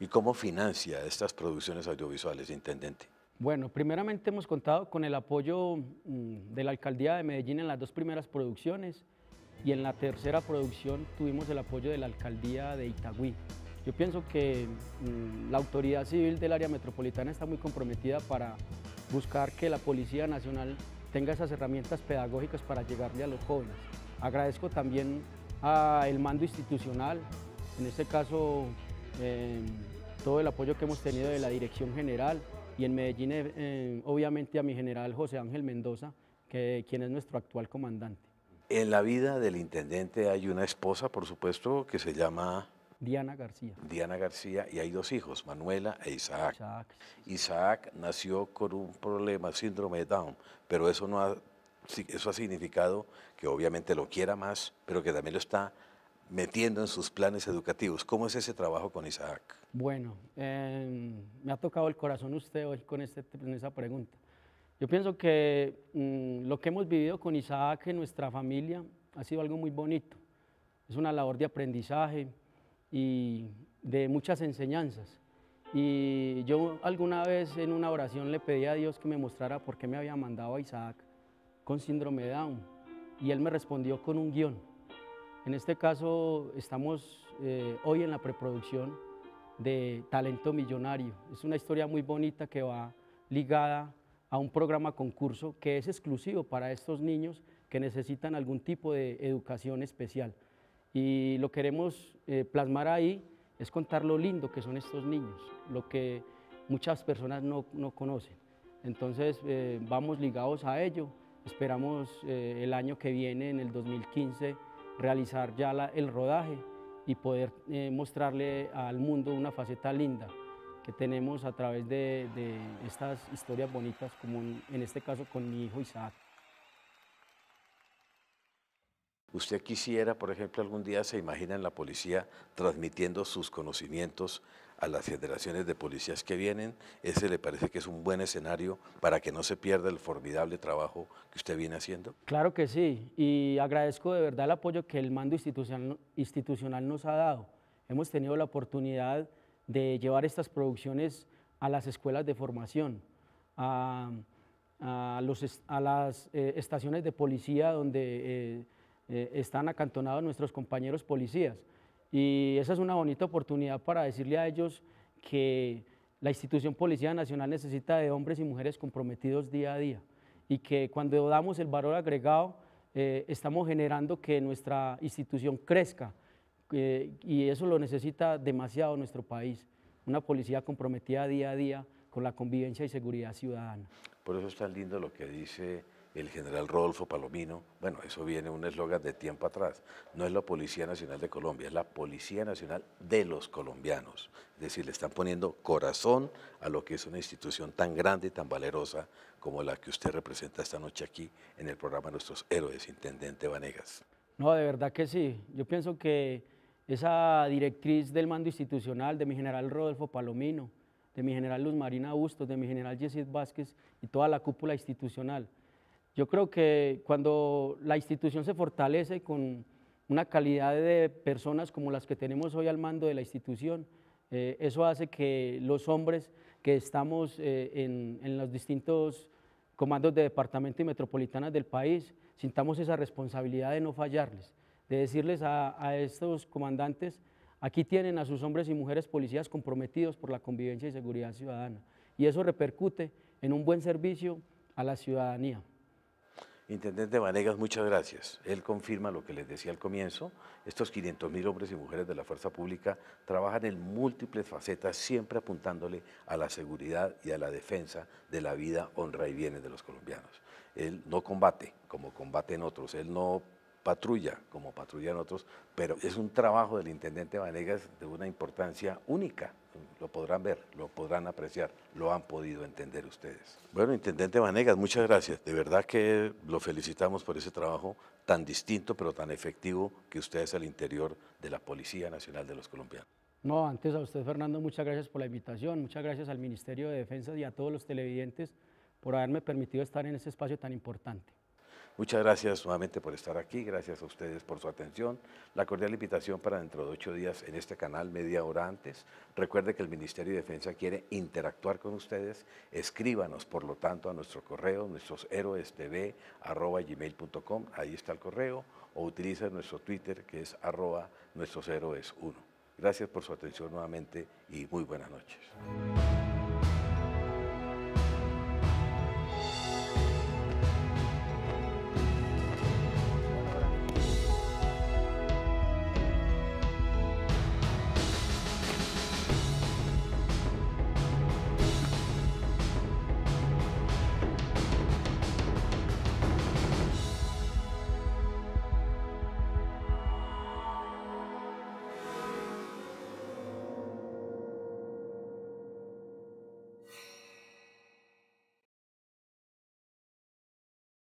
¿Y cómo financia estas producciones audiovisuales, intendente? Bueno, primeramente hemos contado con el apoyo de la Alcaldía de Medellín en las dos primeras producciones y en la tercera producción tuvimos el apoyo de la Alcaldía de Itagüí. Yo pienso que la autoridad civil del área metropolitana está muy comprometida para buscar que la Policía Nacional tenga esas herramientas pedagógicas para llegarle a los jóvenes. Agradezco también al mando institucional, en este caso todo el apoyo que hemos tenido de la Dirección General, y en Medellín, obviamente, a mi general José Ángel Mendoza, quien es nuestro actual comandante. En la vida del intendente hay una esposa, por supuesto, que se llama... Diana García. Diana García, y hay dos hijos, Manuela e Isaac. Isaac nació con un problema, síndrome de Down, pero eso ha significado que obviamente lo quiera más, pero que también lo está metiendo en sus planes educativos. ¿Cómo es ese trabajo con Isaac? Bueno, me ha tocado el corazón usted hoy con esa pregunta. Yo pienso que lo que hemos vivido con Isaac en nuestra familia ha sido algo muy bonito. Es una labor de aprendizaje y de muchas enseñanzas. Y yo alguna vez en una oración le pedí a Dios que me mostrara por qué me había mandado a Isaac con síndrome de Down. Y él me respondió con un guión. En este caso estamos hoy en la preproducción de Talento Millonario. Es una historia muy bonita que va ligada a un programa concurso que es exclusivo para estos niños que necesitan algún tipo de educación especial. Y lo queremos plasmar ahí, es contar lo lindo que son estos niños, lo que muchas personas no conocen. Entonces vamos ligados a ello, esperamos el año que viene, en el 2015, realizar ya el rodaje y poder mostrarle al mundo una faceta linda que tenemos a través de estas historias bonitas, como en este caso con mi hijo Isaac. ¿Usted quisiera, por ejemplo, algún día se imagina en la policía transmitiendo sus conocimientos a las generaciones de policías que vienen? ¿Ese le parece que es un buen escenario para que no se pierda el formidable trabajo que usted viene haciendo? Claro que sí, y agradezco de verdad el apoyo que el mando institucional nos ha dado. Hemos tenido la oportunidad de llevar estas producciones a las escuelas de formación, a las estaciones de policía donde están acantonados nuestros compañeros policías. Y esa es una bonita oportunidad para decirle a ellos que la institución Policía Nacional necesita de hombres y mujeres comprometidos día a día y que cuando damos el valor agregado estamos generando que nuestra institución crezca y eso lo necesita demasiado nuestro país, una policía comprometida día a día con la convivencia y seguridad ciudadana. Por eso es tan lindo lo que dice el general Rodolfo Palomino. Bueno, eso viene un eslogan de tiempo atrás, no es la Policía Nacional de Colombia, es la Policía Nacional de los colombianos, es decir, le están poniendo corazón a lo que es una institución tan grande y tan valerosa como la que usted representa esta noche aquí en el programa Nuestros Héroes, intendente Vanegas. No, de verdad que sí, yo pienso que esa directriz del mando institucional, de mi general Rodolfo Palomino, de mi general Luz Marina Bustos, de mi general Jesid Vázquez y toda la cúpula institucional. Yo creo que cuando la institución se fortalece con una calidad de personas como las que tenemos hoy al mando de la institución, eso hace que los hombres que estamos en los distintos comandos de departamento y metropolitanas del país sintamos esa responsabilidad de no fallarles, de decirles a estos comandantes, aquí tienen a sus hombres y mujeres policías comprometidos por la convivencia y seguridad ciudadana. Y eso repercute en un buen servicio a la ciudadanía. Intendente Vanegas, muchas gracias. Él confirma lo que les decía al comienzo. Estos 500.000 hombres y mujeres de la Fuerza Pública trabajan en múltiples facetas, siempre apuntándole a la seguridad y a la defensa de la vida, honra y bienes de los colombianos. Él no combate como combaten otros, él no patrulla como patrullan otros, pero es un trabajo del intendente Vanegas de una importancia única. Lo podrán ver, lo podrán apreciar, lo han podido entender ustedes. Bueno, intendente Vanegas, muchas gracias. De verdad que lo felicitamos por ese trabajo tan distinto, pero tan efectivo que usted hace al interior de la Policía Nacional de los colombianos. No, antes a usted, Fernando, muchas gracias por la invitación, muchas gracias al Ministerio de Defensa y a todos los televidentes por haberme permitido estar en ese espacio tan importante. Muchas gracias nuevamente por estar aquí, gracias a ustedes por su atención. La cordial invitación para dentro de 8 días en este canal, media hora antes. Recuerde que el Ministerio de Defensa quiere interactuar con ustedes. Escríbanos, por lo tanto, a nuestro correo, nuestrosheroestv@gmail.com, ahí está el correo, o utiliza nuestro Twitter, que es @nuestrosheroes1. Gracias por su atención nuevamente y muy buenas noches.